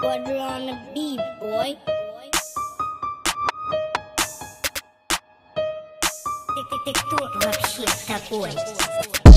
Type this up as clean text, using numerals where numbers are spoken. Butter on the beat, boy. Tick tick tick, talk about shit, that boy.